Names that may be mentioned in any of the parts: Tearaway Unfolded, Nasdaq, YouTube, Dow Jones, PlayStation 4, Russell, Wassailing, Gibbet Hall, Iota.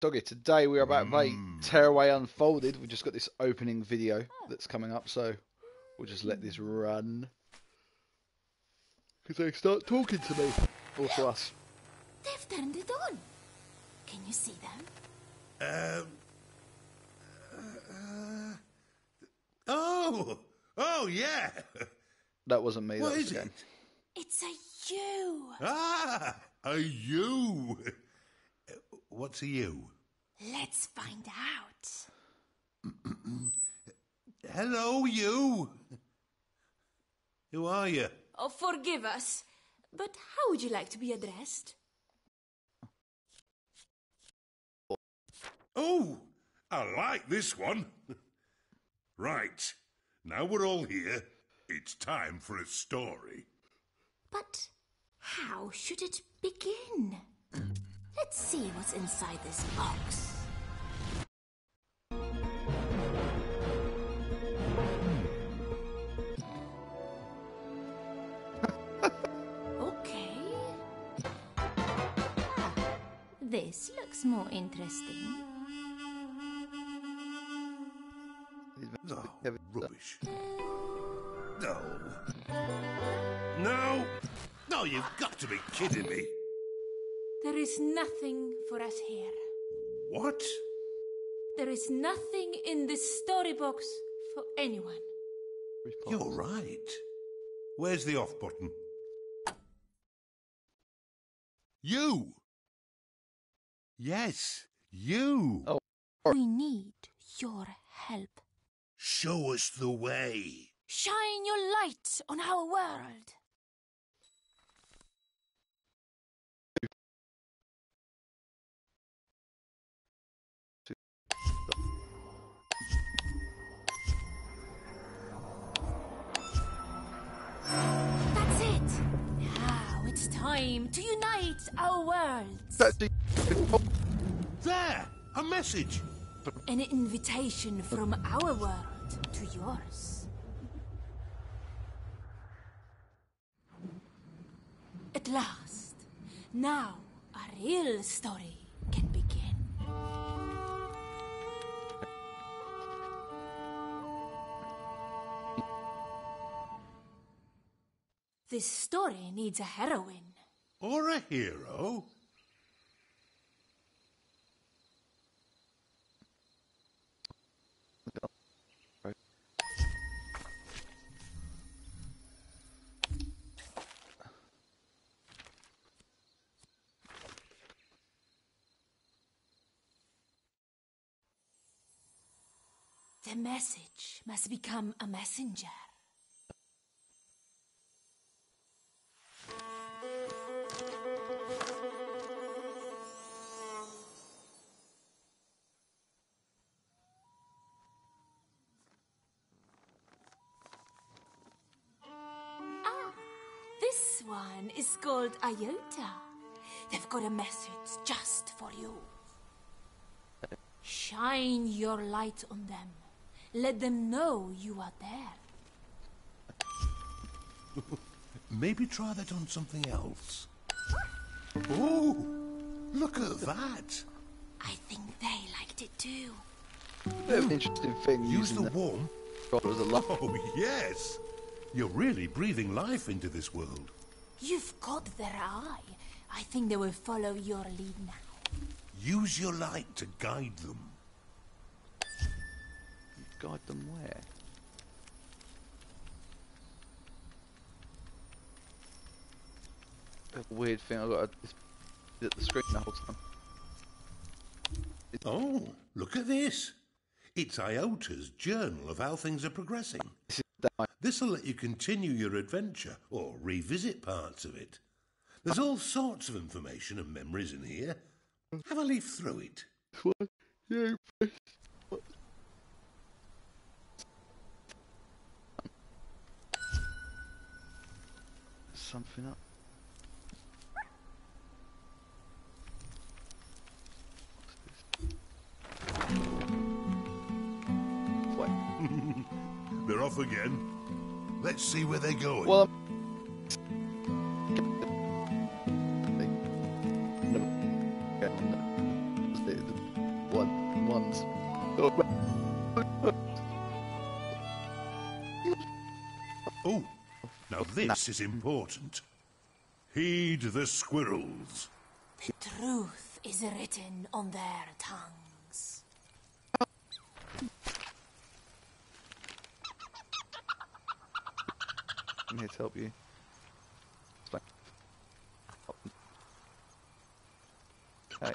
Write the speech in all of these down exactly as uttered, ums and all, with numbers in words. Doggy, today we're about to play Tearaway Unfolded. We've just got this opening video that's coming up, so we'll just let this run. Because they start talking to me. Or to us. They've turned it on. Can you see them? Um. Uh, oh! Oh, yeah! That wasn't me. What that was is it? It's a U. Ah! A U! What's a U? Let's find out. Hello, you. Who are you? Oh, forgive us, but how would you like to be addressed? Oh, I like this one. Right, now we're all here, it's time for a story. But how should it begin? Let's see what's inside this box. Okay. Ah, this looks more interesting. Oh, rubbish. No. No. No, you've got to be kidding me. There is nothing for us here. What? There is nothing in this story box for anyone. You're right. Where's the off button? You! Yes, you! Oh. We need your help. Show us the way. Shine your light on our world. Time to unite our worlds. That's the... oh. There, a message. An invitation from our world to yours. At last, now a real story can begin. This story needs a heroine. Or a hero? The message must become a messenger. This one is called Iota. They've got a message just for you. Shine your light on them. Let them know you are there. Maybe try that on something else. Oh, look at that. I think they liked it too. They're an interesting thing. Use the warm. Oh, yes. You're really breathing life into this world. You've got their eye. I think they will follow your lead now. Use your light to guide them. Guide them where? That weird thing I've got to... at the screen the whole time. It's... Oh, look at this. It's Iota's journal of how things are progressing. This'll let you continue your adventure, or revisit parts of it. There's all sorts of information and memories in here. Have a leaf through it. What? Yeah, what? Something up. What's this? What? They're off again. Let's see where they're going. Well, I'm... hands. Oh, now this is important. Heed the squirrels. The truth is written on their tongues. I'm here to help you. Hey.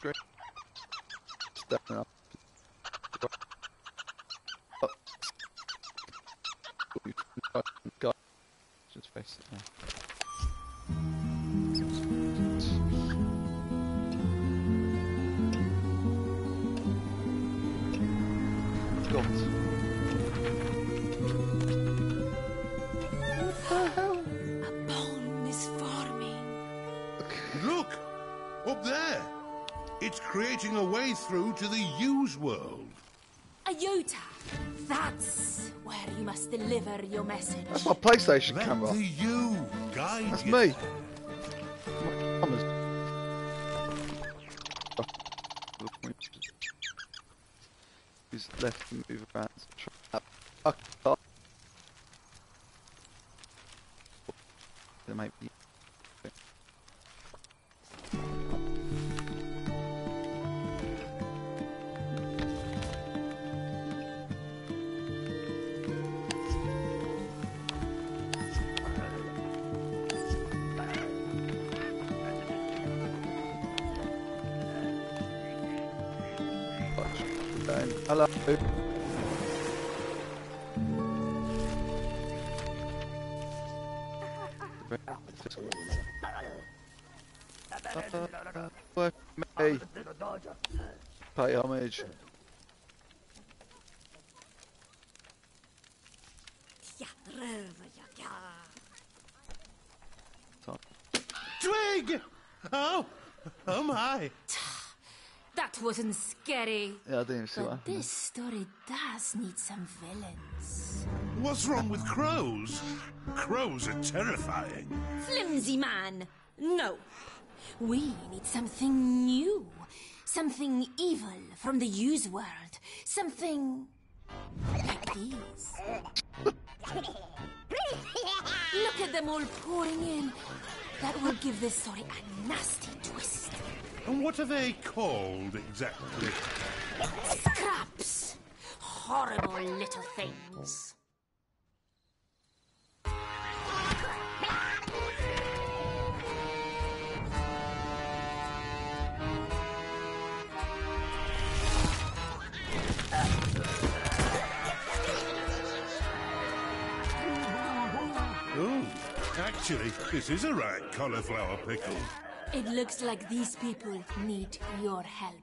Great. Stepping up. Just face it now. Creating a way through to the U's world. Iota, that's where you must deliver your message. That's my PlayStation Let camera. The U guide that's you. Me. Who's left to move around? There might be. Hello. Work me. Pay homage. Twig! Oh, oh my. That wasn't scary. Yeah, I didn't see but what this story does need some villains. What's wrong with crows? Crows are terrifying. Flimsy man. No. We need something new. Something evil from the U's world. Something like these. Look at them all pouring in. That will give this story a nasty twist. And what are they called, exactly? Scraps! Horrible little things. Oh, actually, this is a right cauliflower pickle. It looks like these people need your help.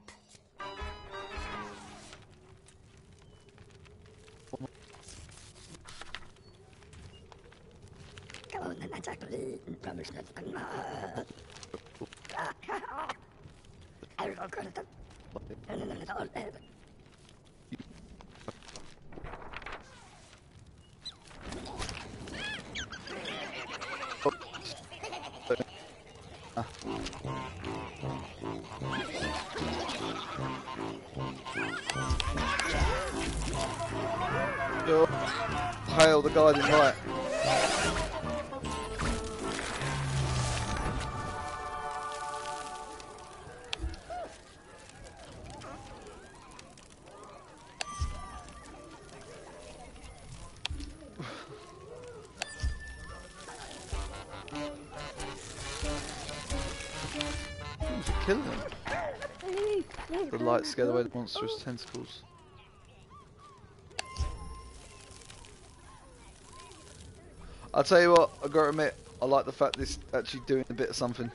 Come on, that's actually promised. Hail the guiding light. Kill them. The light scared away the monstrous tentacles. I'll tell you what, I gotta admit, I like the fact this actually doing a bit of something.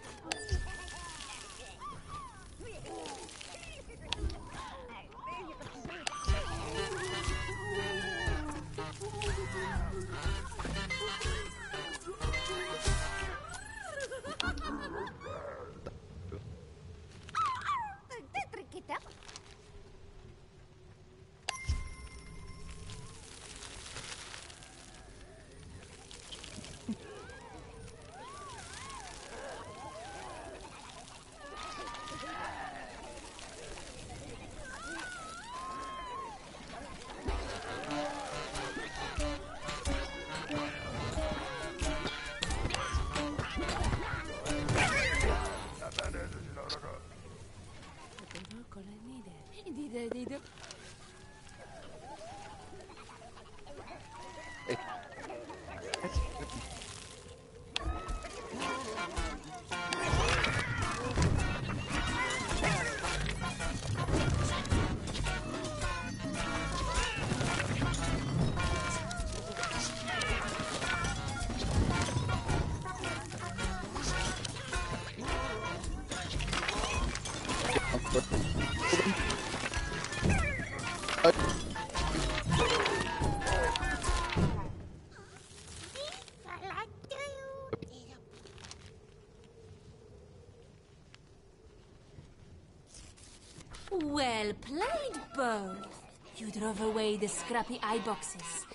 Well played, both. You drove away the scrappy eye boxes,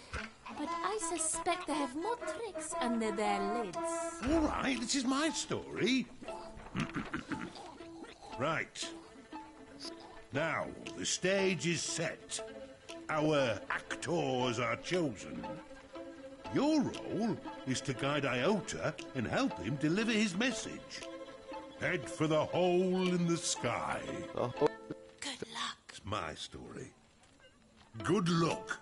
but I suspect they have more tricks under their lids. All right, this is my story. Right. Now, the stage is set. Our actors are chosen. Your role is to guide Iota and help him deliver his message. Head for the hole in the sky. Oh. Good luck. It's my story. Good luck.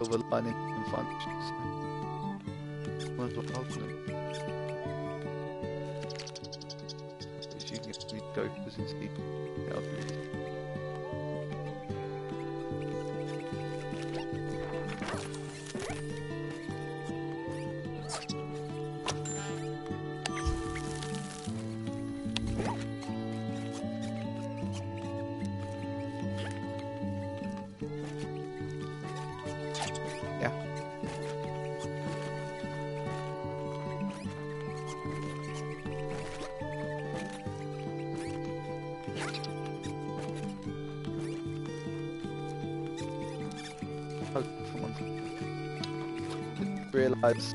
Overlining and functions. What's the problem? If you can get me to go for this instead, that'll be it. Realize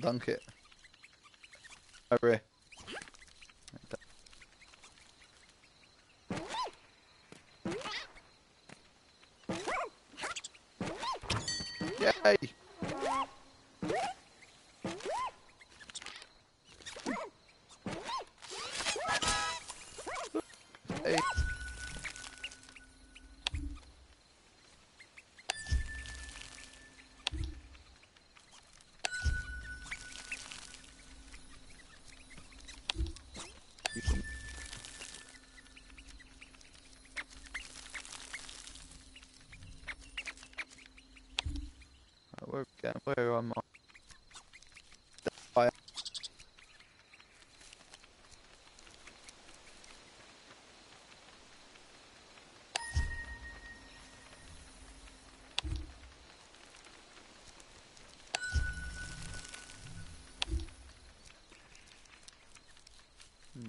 dunk it. Over here. Yay! Hey. from uh, hmm.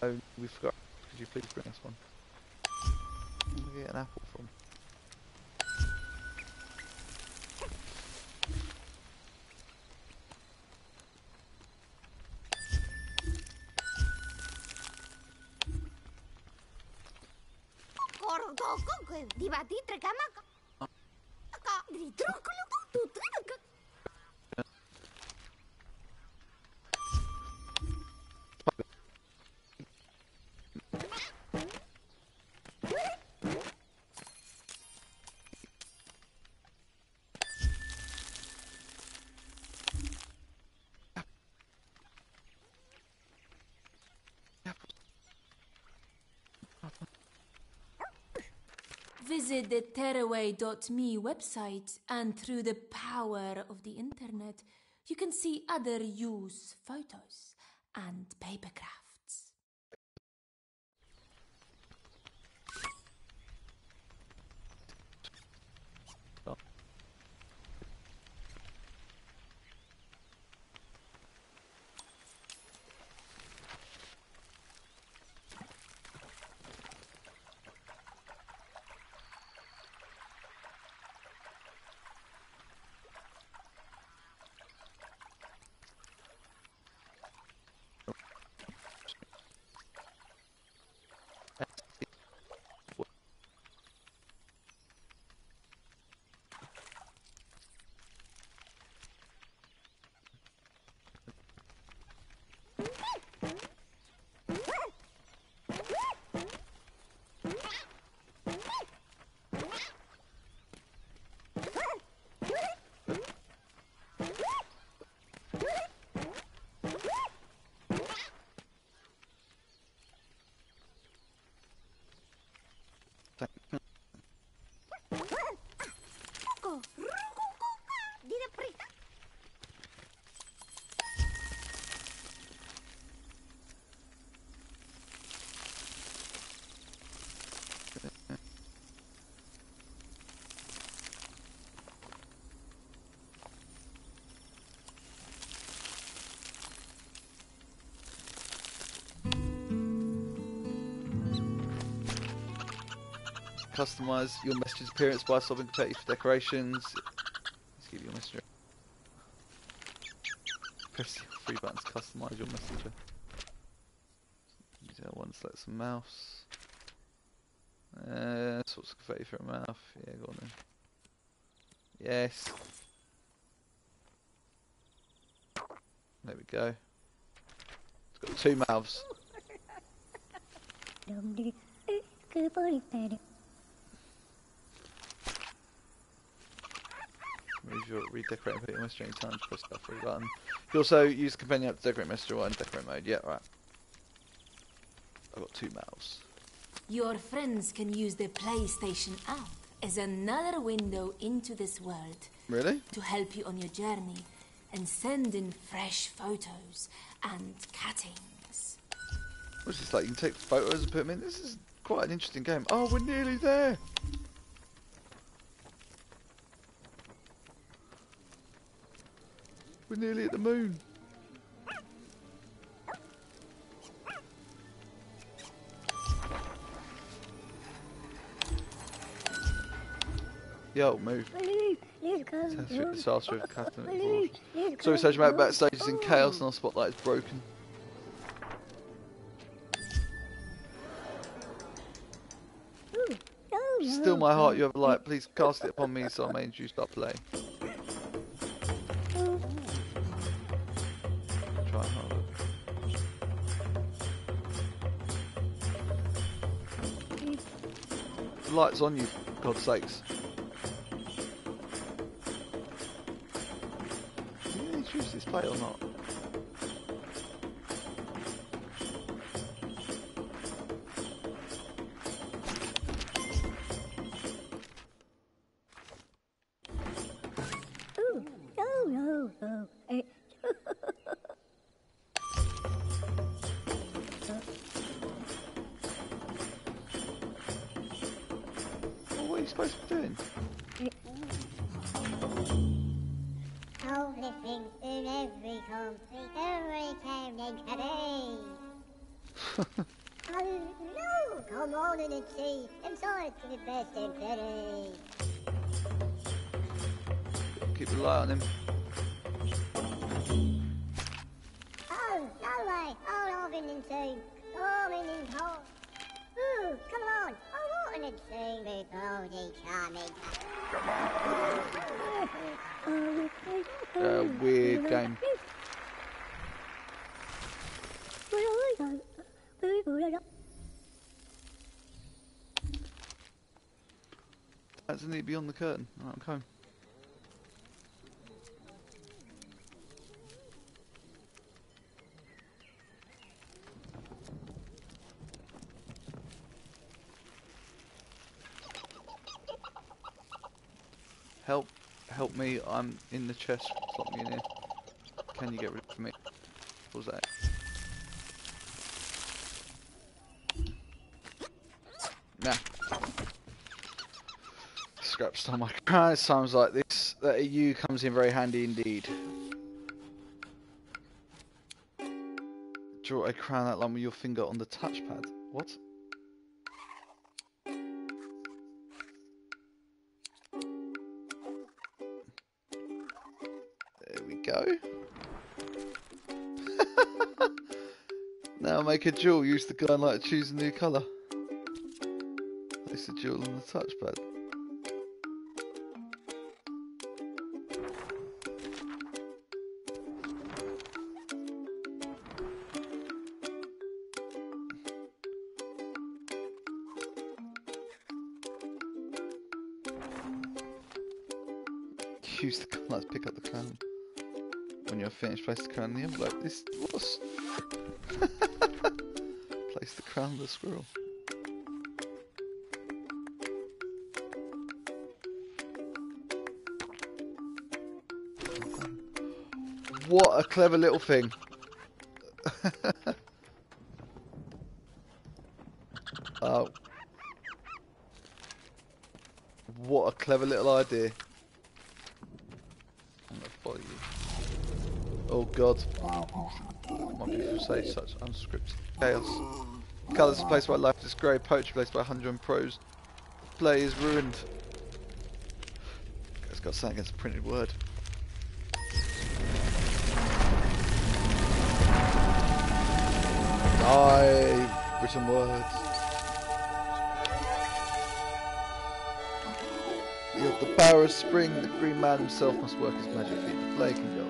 Oh, we forgot. Could you please bring us one? Where do we get an apple from? Visit the tearaway dot me website, and through the power of the internet, you can see other use photos and paper crafts. Oh. Customize your message's appearance by swapping competitive decorations. Let's give you a messenger. Press your three buttons to customize your messenger. Use that one to select some mouse. Uh, sorts of confetti for a mouth. Yeah, go on then. Yes. There we go. It's got two mouths. You're redecorating, put your messenger any time to press that free button. You can also use the companion app to decorate messenger while in decorate mode. Yeah, right. I've got two mouths. Your friends can use the PlayStation app as another window into this world. Really? To help you on your journey and send in fresh photos and cuttings. What's this like? You can take photos and put them in. This is quite an interesting game. Oh, we're nearly there. We're nearly at the moon. Yo, move. Disaster of Catherine. Sorry, Sergeant, my backstage is in chaos and our spotlight is broken. Still, my heart, you have a light. Please cast it upon me so I may induce our play. Try harder. The light's on you, for God's sakes. Did you really choose this play or not? Keep the light on him. Oh, no way! Oh, I've been insane. Oh, I'm in hole. Ooh, come on! I want an insane before they charm me. Come on! Uh, weird game. That's in the beyond the curtain. Alright, I'm coming. Help, help me, I'm in the chest, slot me in here. Can you get rid of me? What was that? Nah. Scrap stomach. It's times like this that E U comes in very handy indeed. Draw a crown that line with your finger on the touchpad. What? Now make a jewel, use the guide light to choose a new colour. Place the jewel on the touchpad. Use the guide light to pick up the crown. When you're finished, place the crown in the envelope. This was. Place the crown of the squirrel. What a clever little thing. Oh. What a clever little idea. I'm gonna follow you. Oh God. My people say such unscripted chaos. Colours replaced by life is grey, poetry replaced by hundred and prose. Play is ruined. It's got something against a printed word. Die, written words. You have the power of spring, the green man himself must work his magic feet. The play can go on.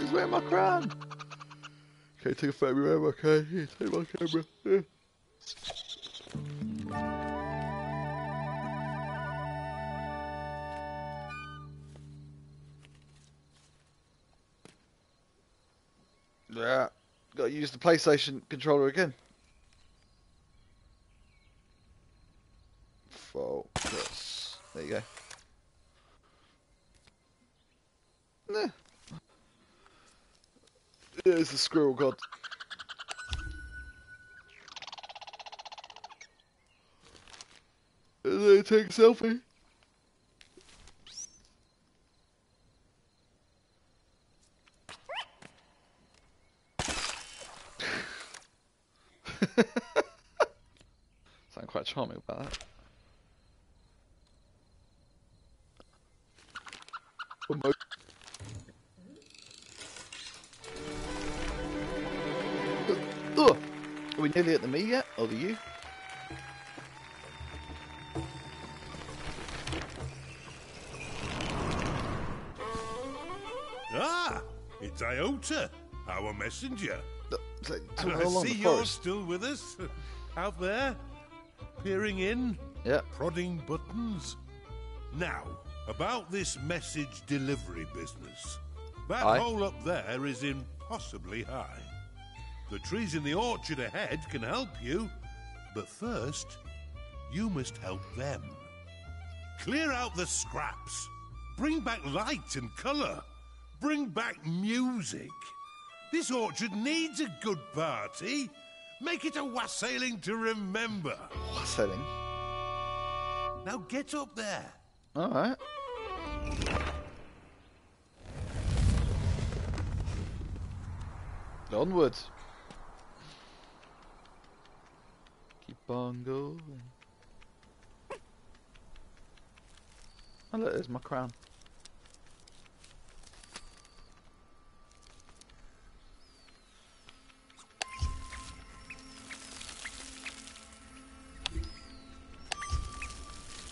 He's wearing my crown! Okay, take a photo of me, okay? Here, take my camera. Here. Yeah. Gotta use the PlayStation controller again. Focus. There you go. Nah. There's the squirrel god. And they take a selfie. Sound quite charming about that. for most. Ugh. Are we nearly at the me yet? Or the you? Ah! It's Iota, our messenger. So, so and I see you're still with us, out there, peering in, yep. Prodding buttons. Now, about this message delivery business. That Aye. hole up there is impossibly high. The trees in the orchard ahead can help you, but first, you must help them. Clear out the scraps. Bring back light and colour. Bring back music. This orchard needs a good party. Make it a wassailing to remember. Wassailing? Now get up there. All right. Onwards. Keep on going. Oh, look, there's my crown.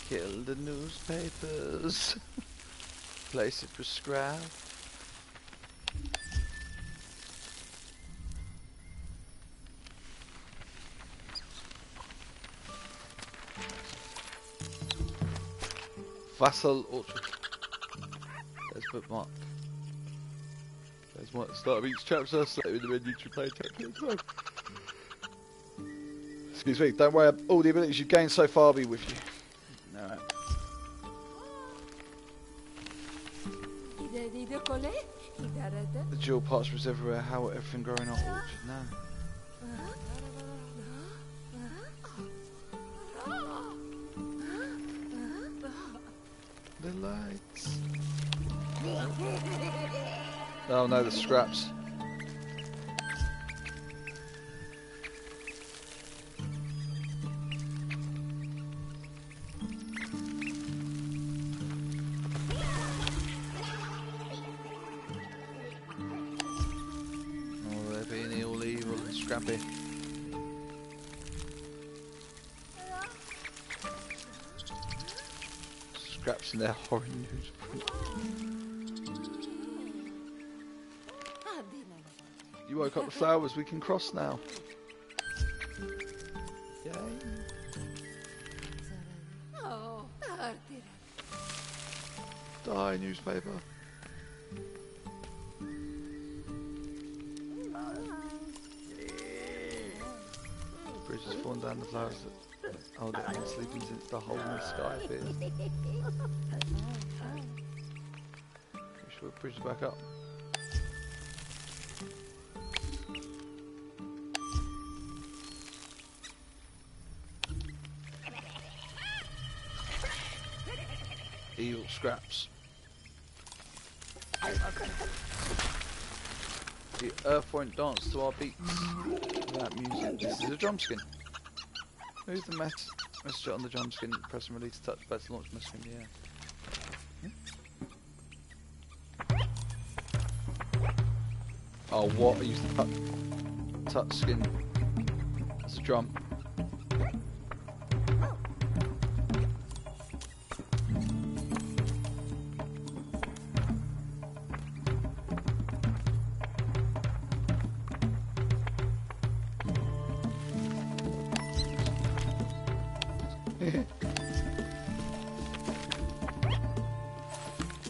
Kill the newspapers. Place it with scrap. Vassal Orchard. There's bookmark. There's one at the start of each chapter, slightly with the YouTube player chapter. Excuse me, don't worry, all the abilities you've gained so far be with you. Alright. The jewel parts was everywhere, how everything growing up orchard now. The lights. Oh no, the scraps. Scrappy. Scraps in their horrid newsprint. You woke up the flowers, we can cross now. Yay. Die, newspaper. Just falling down the flowers that I'll get more sleeping since the hole in the sky appears. We should push it back up. Evil scraps. The earth won't dance to our beats. That music. This is a drum skin. Move the mess messenger on the drum skin. Press and release touch pad to launch messenger in the air. Hmm? Oh, what? I used the touch, touch skin as a drum.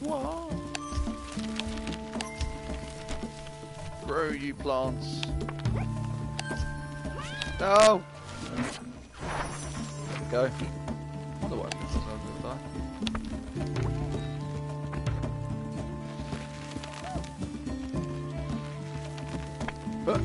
Whoa. Grow, you plants. No! There we go. Wonder what happens as I'm gonna die. But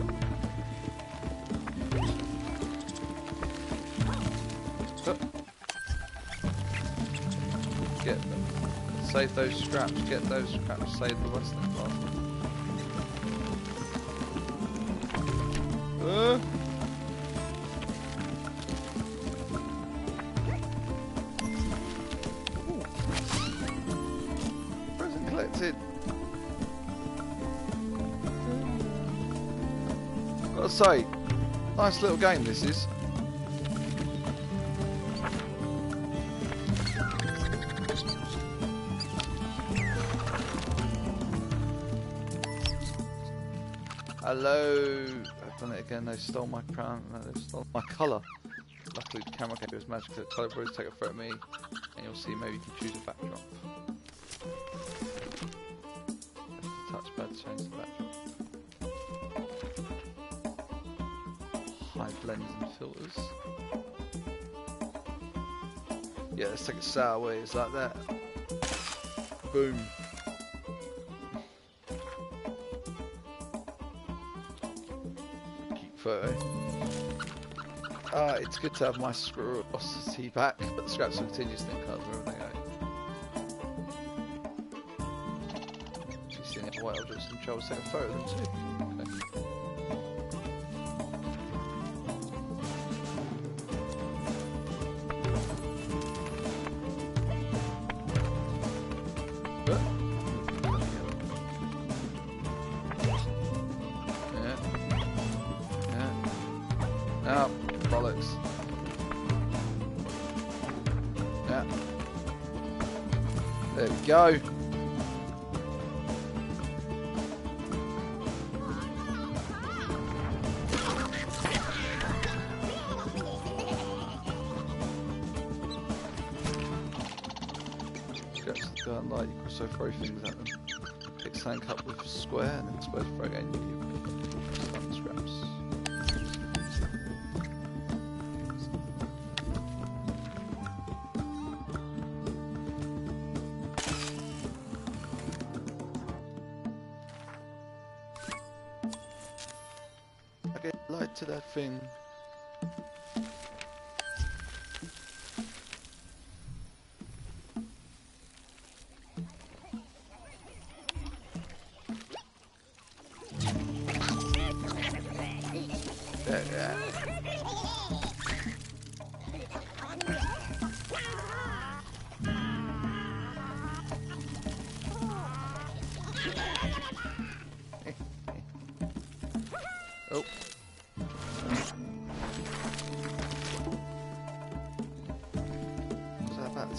save those scraps, get those scraps, save the western part. Uh. Present collect say, nice little game this is. Hello. I've done it again. They stole my crown. They stole my colour. Luckily, the camera can do its magic. The colour birds take a photo of me, and you'll see. Maybe you can choose a backdrop. Touchpad change the backdrop. Hide blends and filters. Yeah, let's take it sideways like that. Boom. Photo. Uh, it's good to have my scrosity back, but the scraps will continue to think cards wherever they go. She's seen it white, I'll just control take a photo of them too. Okay. Oh, bollocks. Yeah. There we go. Scratch the guard light, you can also throw things at them. Pick something up with square and then square's throw again. Light to that thing. There, yeah. Oh.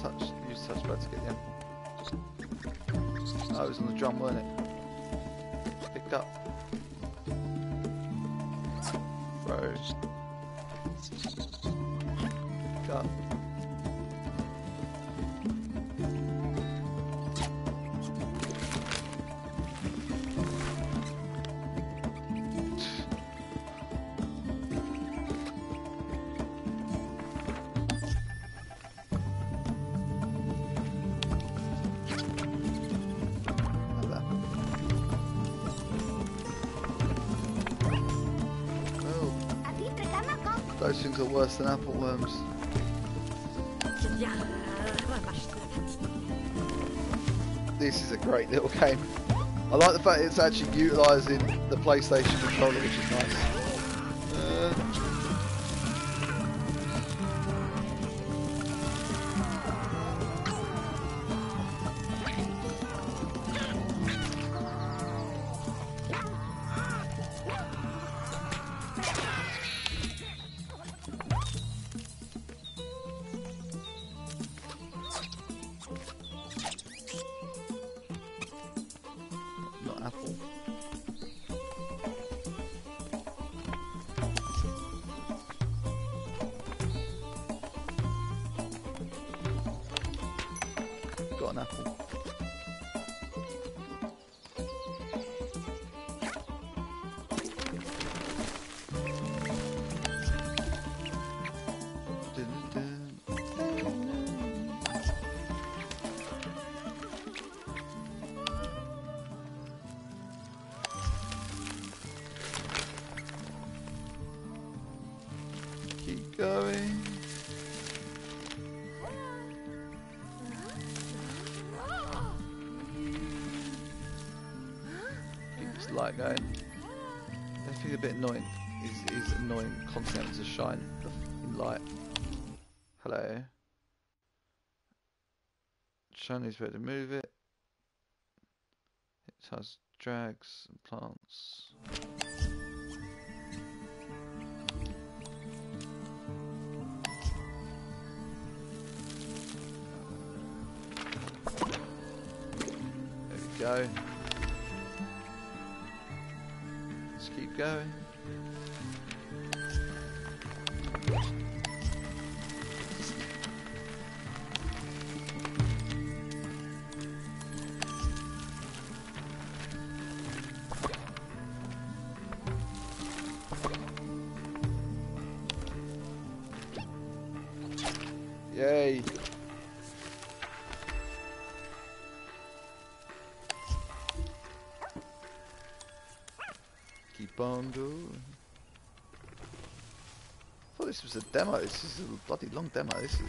Touch, use touchpad to get in. Oh, it was on the drum, wasn't it? Pick up. Throw. Pick up. Those things are worse than apple worms. This is a great little game. I like the fact it's actually utilising the PlayStation controller, which is apple. Got an apple. Going. Keep this light going. That thing's a bit annoying. Is is annoying constantly to shine the light. Hello. Shine is where to move it. It has drags and plants. go. Let's keep going. Yay. Keep on going. I thought this was a demo. This is a bloody long demo. This is.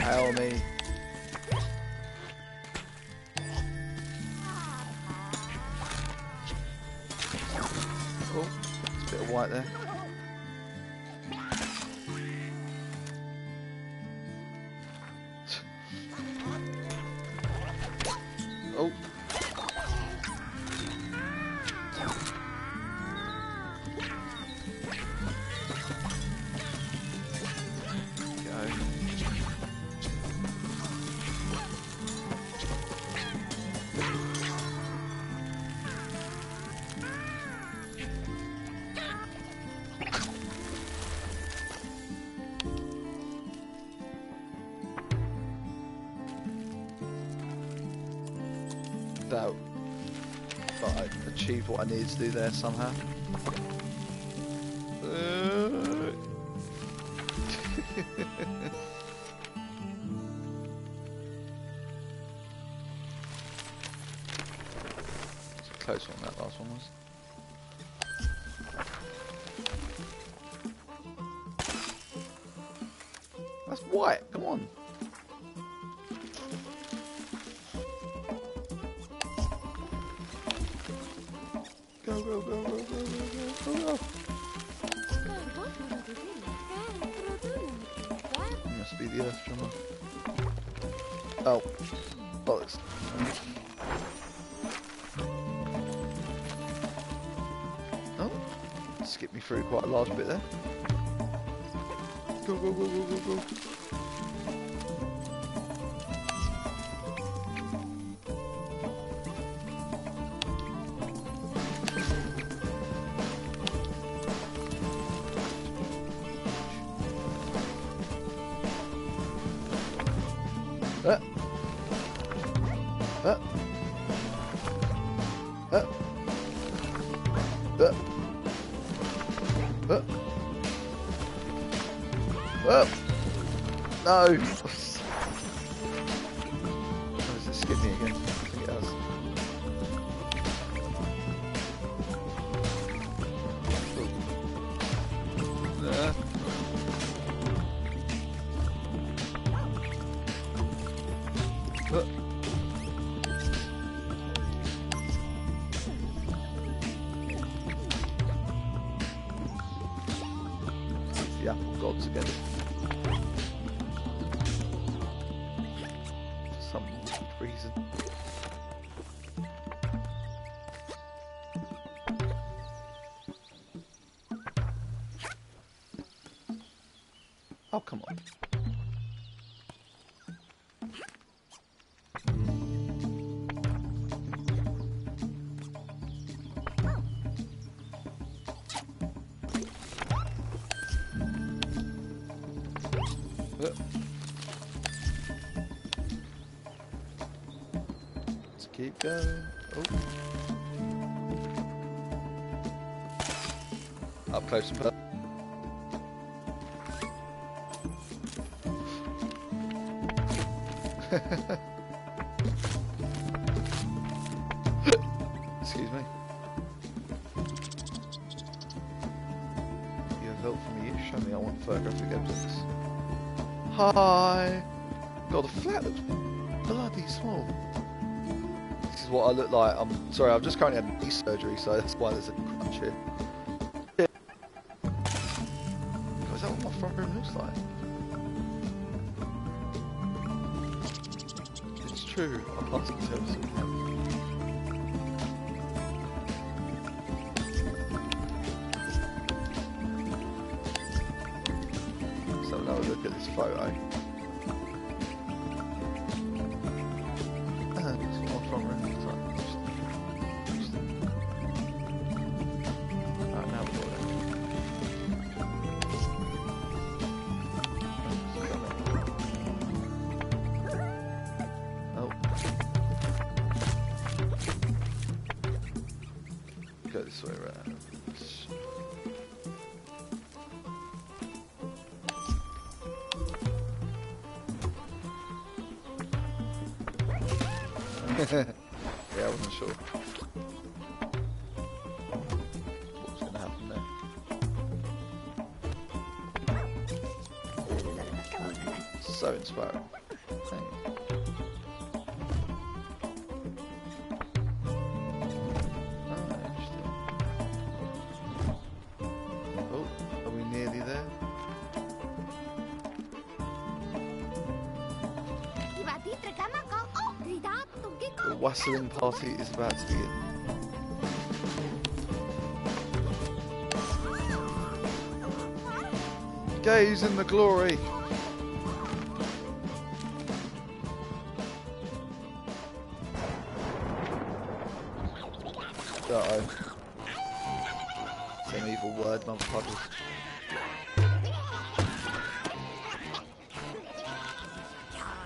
Help me. Oh, it's a bit of white there. Oh. Out, but I achieved what I needed to do there somehow. Uh. It's a close one, that last one was. That's white, come on. Go, go, go, go, go, go, go, go. It must be the earth drummer. Oh, bollocks. Oh, skipped me through quite a large bit there. Go, go, go, go, go, go. Uh. Uh. Uh. Uh. Uh. Uh. No. Oh, does it skip me again? I think it does. Look. Yeah, got together. For some reason. Oh, come on. Let's keep going. Oh. Up close and personal. Excuse me. You have help from me, show me I want photographic evidence. Hi! God, the flat looks bloody small. This is is what I look like. I'm sorry, I've just currently had knee surgery, so that's why there's a crunch here. Yeah. Is that what my front room looks like? It's true. I can't see the terms of camp. Let's have another look at this photo. Yeah, I wasn't sure what was going to happen there. So inspiring. Whistling party is about to begin. Gaze in the glory. Uh-oh. Some evil word, mum puddles.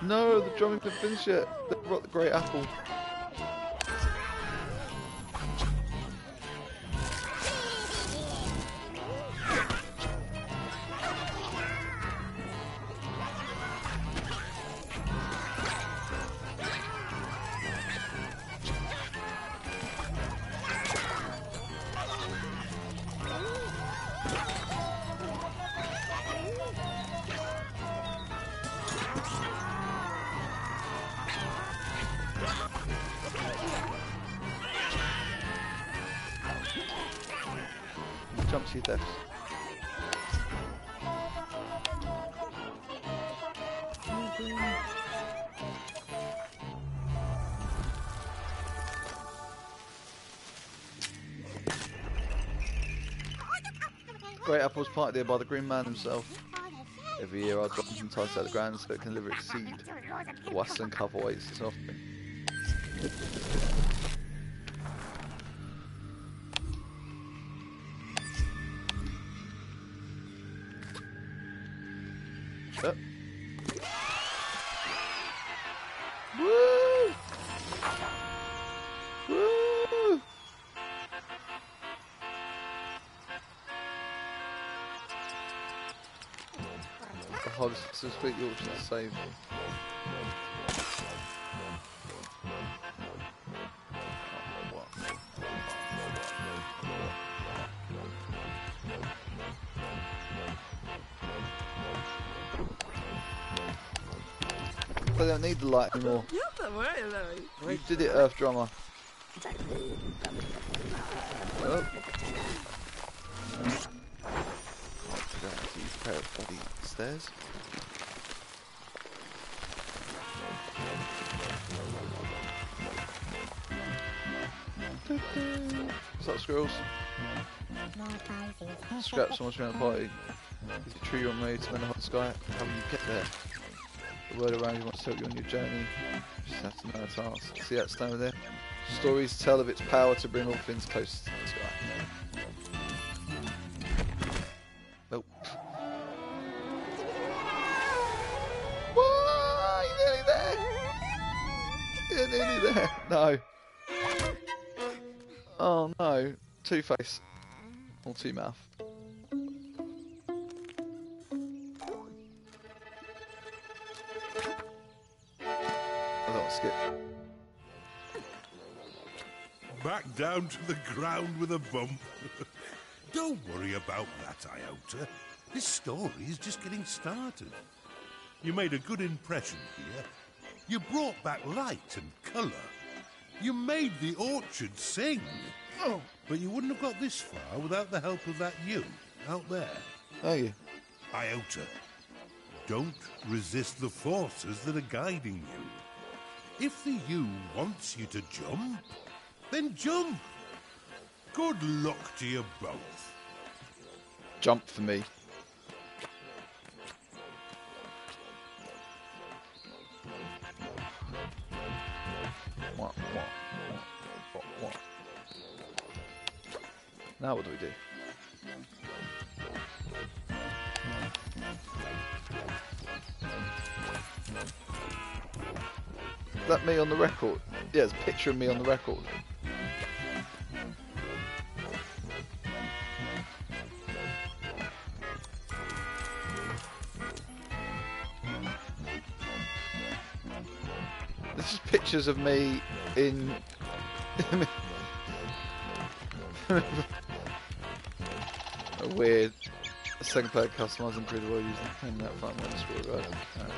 No, the drumming can finish it. They brought the great apple. Jumpsuit there. Great apples planted there by the green man himself. Every year I drop them enticed out of the ground so it can deliver its seed. Whistling cover weights its offering. So speak Yorkshire to save me. I don't need the light anymore. You did it, Earth Drummer. Oh. These pair of bloody stairs. What's up, squirrels? Scrap so much around the party. Is it true you're made to win the hot sky? How will you get there? The world around you wants to help you on your journey. You just have to know its arts. See that stone over there? Stories tell of its power to bring all things close to the sky. Nope. Why? You're nearly there! You're nearly there! No. Oh no, Two-Face, or Two-Mouth. I don't skip. Back down to the ground with a bump. Don't worry about that, Iota. This story is just getting started. You made a good impression here. You brought back light and colour. You made the orchard sing. Oh, but you wouldn't have got this far without the help of that you out there. Thank you. Iota, don't resist the forces that are guiding you. If the you wants you to jump, then jump. Good luck to you both. Jump for me. What, what, what, what? Now what do we do? Is that me on the record? Yeah, it's a picture of me on the record. This is pictures of me in... a weird second player customizing pretty well using and that fine one as well, right? All right.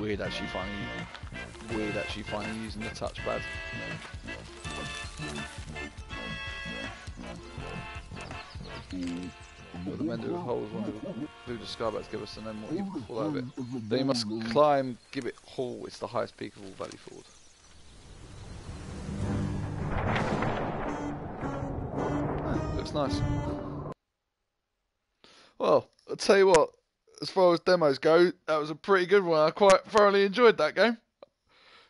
Weird actually finding weird actually finding using the touchpad. Mm. Well, the mender of holes one of the blue discarbates give us and then what you pull out of it. Then you must climb Gibbet Hall, it's the highest peak of all Valley Ford. Ah, looks nice. Well, I'll tell you what. As far as demos go, that was a pretty good one. I quite thoroughly enjoyed that game.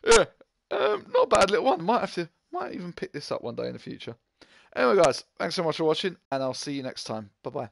Yeah, um, not a bad little one. Might have to, might even pick this up one day in the future. Anyway, guys, thanks so much for watching, and I'll see you next time. Bye bye.